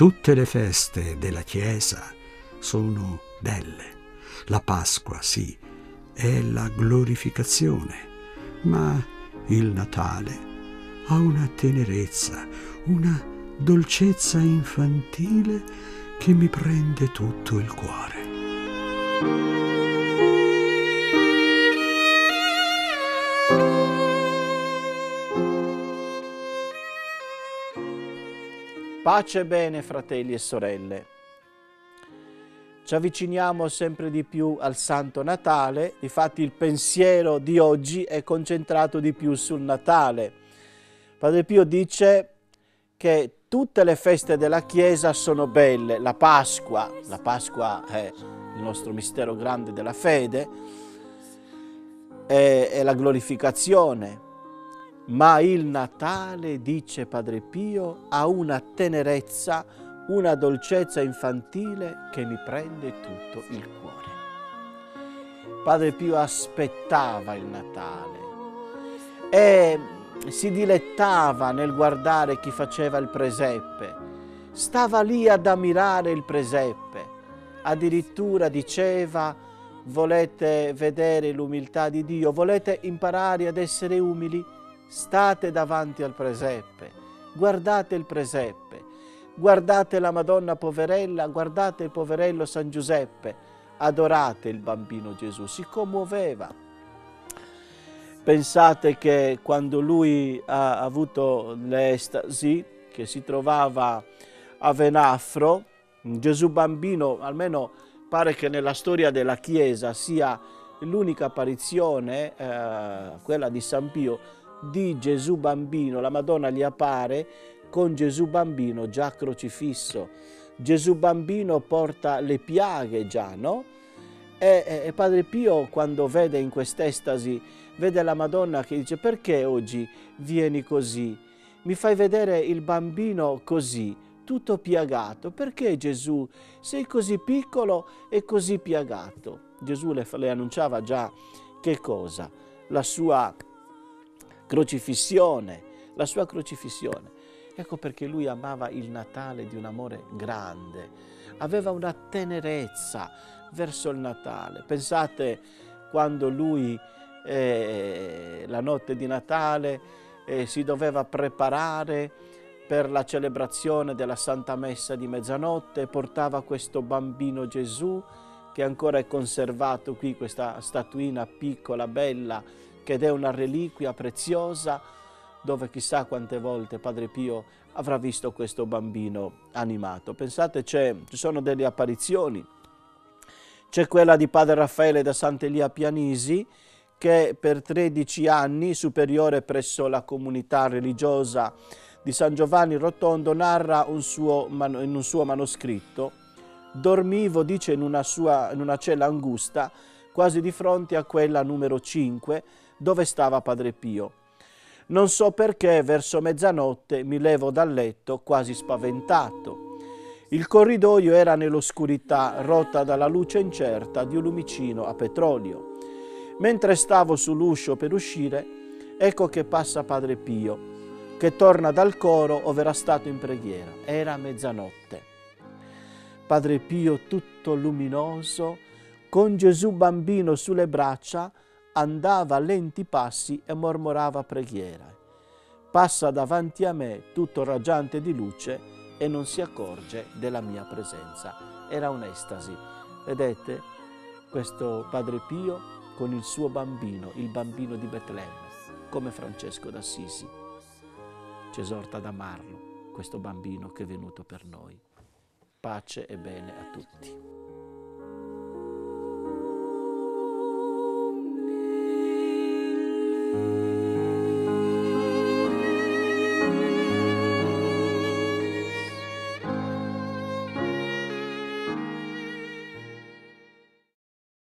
Tutte le feste della Chiesa sono belle. La Pasqua, sì, è la glorificazione, ma il Natale ha una tenerezza, una dolcezza infantile che mi prende tutto il cuore. Pace e bene, fratelli e sorelle. Ci avviciniamo sempre di più al Santo Natale, difatti il pensiero di oggi è concentrato di più sul Natale. Padre Pio dice che tutte le feste della Chiesa sono belle, la Pasqua è il nostro mistero grande della fede, è la glorificazione, ma il Natale, dice Padre Pio, ha una tenerezza, una dolcezza infantile che mi prende tutto il cuore. Padre Pio aspettava il Natale e si dilettava nel guardare chi faceva il presepe, stava lì ad ammirare il presepe, addirittura diceva: volete vedere l'umiltà di Dio, volete imparare ad essere umili? State davanti al presepe, guardate il presepe, guardate la Madonna poverella, guardate il poverello San Giuseppe, adorate il bambino Gesù. Si commuoveva. Pensate che quando lui ha avuto l'estasi, che si trovava a Venafro, Gesù bambino, almeno pare che nella storia della Chiesa sia l'unica apparizione, quella di San Pio, di Gesù bambino. La Madonna gli appare con Gesù bambino già crocifisso. Gesù bambino porta le piaghe già, no? E Padre Pio, quando vede in quest'estasi, vede la Madonna che dice: perché oggi vieni così? Mi fai vedere il bambino così, tutto piagato. Perché Gesù sei così piccolo e così piagato? Gesù le annunciava già che cosa? La sua crocifissione, la sua crocifissione. Ecco perché lui amava il Natale di un amore grande, aveva una tenerezza verso il Natale. Pensate quando lui la notte di Natale si doveva preparare per la celebrazione della Santa Messa di mezzanotte, portava questo bambino Gesù che ancora è conservato qui, questa statuina piccola, bella, che è una reliquia preziosa, dove chissà quante volte Padre Pio avrà visto questo bambino animato. Pensate, ci sono delle apparizioni. C'è quella di Padre Raffaele da Sant'Elia Pianisi, che per 13 anni, superiore presso la comunità religiosa di San Giovanni Rotondo, narra in un suo manoscritto: dormivo, dice, in una cella angusta, quasi di fronte a quella numero 5, dove stava Padre Pio. Non so perché, verso mezzanotte, mi levo dal letto quasi spaventato. Il corridoio era nell'oscurità, rotta dalla luce incerta di un lumicino a petrolio. Mentre stavo sull'uscio per uscire, ecco che passa Padre Pio, che torna dal coro ove era stato in preghiera. Era mezzanotte. Padre Pio, tutto luminoso, con Gesù bambino sulle braccia, andava a lenti passi e mormorava preghiera. Passa davanti a me, tutto raggiante di luce, e non si accorge della mia presenza. Era un'estasi. Vedete, questo Padre Pio con il suo bambino, il bambino di Betlemme, come Francesco d'Assisi. Ci esorta ad amarlo, questo bambino che è venuto per noi. Pace e bene a tutti.